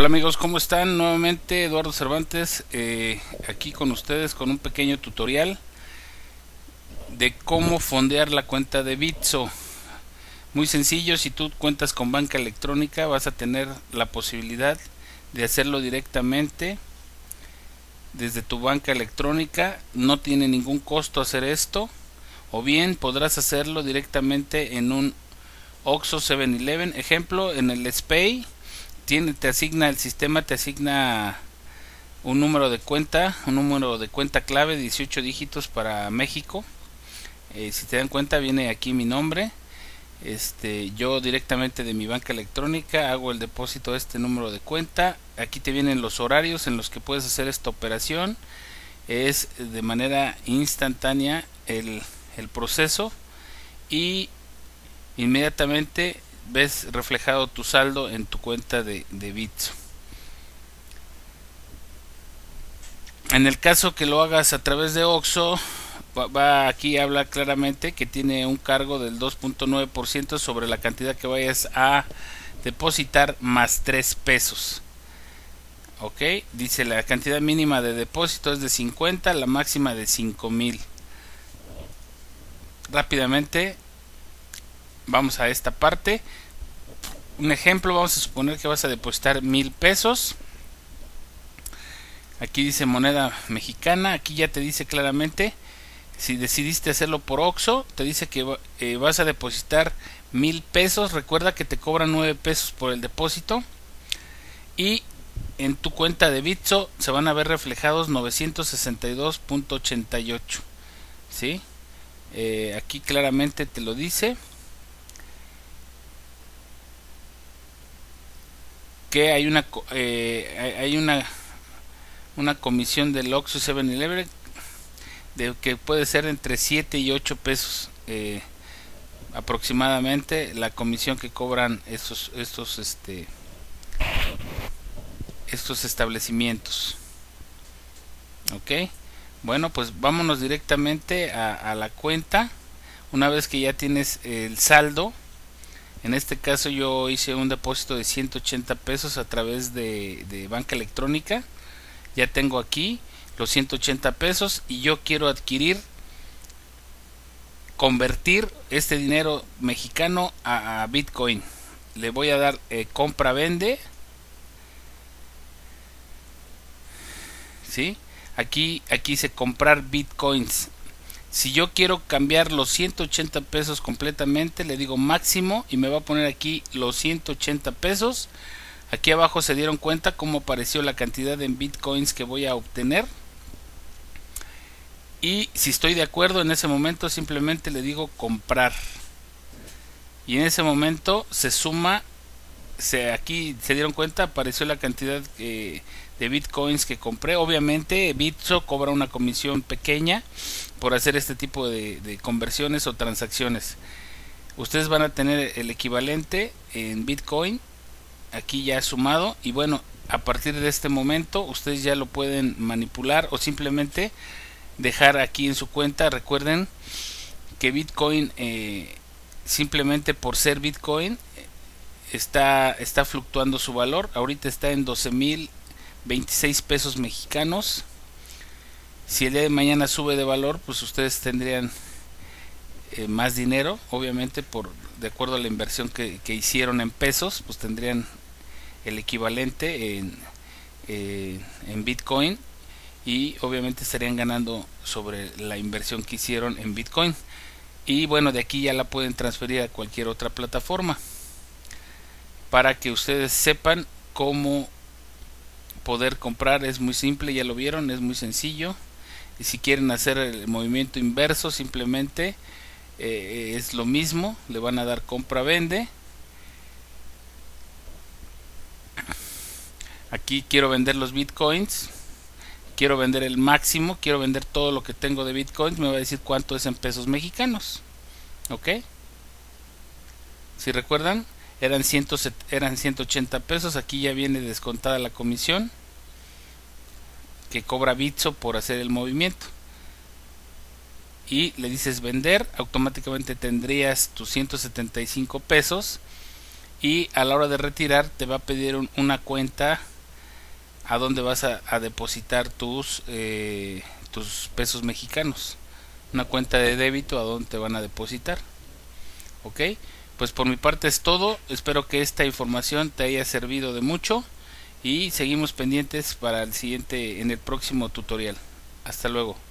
Hola amigos, ¿cómo están? Nuevamente Eduardo Cervantes aquí con ustedes con un pequeño tutorial de cómo fondear la cuenta de Bitso. Muy sencillo, si tú cuentas con banca electrónica vas a tener la posibilidad de hacerlo directamente desde tu banca electrónica, no tiene ningún costo hacer esto, o bien podrás hacerlo directamente en un Oxxo, 7-Eleven, ejemplo en el SPEI. El sistema te asigna un número de cuenta, clave, 18 dígitos para México. Si te dan cuenta viene aquí mi nombre. Yo directamente de mi banca electrónica hago el depósito de este número de cuenta. Aquí te vienen los horarios en los que puedes hacer esta operación. Es de manera instantánea el proceso y inmediatamente ves reflejado tu saldo en tu cuenta de Bitso. En el caso que lo hagas a través de Oxxo, aquí habla claramente que tiene un cargo del 2.9% sobre la cantidad que vayas a depositar más 3 pesos. Ok, dice la cantidad mínima de depósito es de 50, la máxima de 5,000. Rápidamente vamos a esta parte. Un ejemplo, vamos a suponer que vas a depositar 1,000 pesos. Aquí dice moneda mexicana. Aquí ya te dice claramente, si decidiste hacerlo por Oxxo, te dice que vas a depositar 1,000 pesos. Recuerda que te cobran 9 pesos por el depósito. Y en tu cuenta de Bitso se van a ver reflejados 962.88. ¿Sí? Aquí claramente te lo dice, que hay una comisión del Oxxo, 7-Eleven, de que puede ser entre 7 y 8 pesos aproximadamente la comisión que cobran estos establecimientos. Ok, bueno, pues vámonos directamente a la cuenta. Una vez que ya tienes el saldo, en este caso yo hice un depósito de 180 pesos a través de banca electrónica. Ya tengo aquí los 180 pesos y yo quiero convertir este dinero mexicano a Bitcoin. Le voy a dar compra-vende. ¿Sí? Aquí dice comprar Bitcoins. Si yo quiero cambiar los 180 pesos completamente, le digo máximo y me va a poner aquí los 180 pesos. Aquí abajo se dieron cuenta cómo apareció la cantidad de bitcoins que voy a obtener. Y si estoy de acuerdo en ese momento, simplemente le digo comprar. Y en ese momento se suma, aquí se dieron cuenta, apareció la cantidad de bitcoins que compré. Obviamente Bitso cobra una comisión pequeña por hacer este tipo de conversiones o transacciones. Ustedes van a tener el equivalente en Bitcoin aquí ya sumado, y bueno, a partir de este momento ustedes ya lo pueden manipular o simplemente dejar aquí en su cuenta. Recuerden que Bitcoin, simplemente por ser Bitcoin, está fluctuando su valor. Ahorita está en 12,026 pesos mexicanos. Si el día de mañana sube de valor, pues ustedes tendrían más dinero, obviamente, de acuerdo a la inversión que hicieron en pesos, pues tendrían el equivalente en Bitcoin, y obviamente estarían ganando sobre la inversión que hicieron en Bitcoin. Y bueno, de aquí ya la pueden transferir a cualquier otra plataforma, para que ustedes sepan cómo poder comprar. Es muy simple, ya lo vieron, es muy sencillo. Y si quieren hacer el movimiento inverso, simplemente es lo mismo, le van a dar compra vende. Aquí quiero vender los bitcoins, quiero vender el máximo, quiero vender todo lo que tengo de bitcoins. Me va a decir cuánto es en pesos mexicanos. Ok, si recuerdan, eran 180 pesos. Aquí ya viene descontada la comisión que cobra Bitso por hacer el movimiento, y le dices vender. Automáticamente tendrías tus 175 pesos y a la hora de retirar te va a pedir una cuenta a donde vas a depositar tus pesos mexicanos, una cuenta de débito a donde te van a depositar. Ok, pues por mi parte es todo. Espero que esta información te haya servido de mucho y seguimos pendientes para el próximo tutorial. Hasta luego.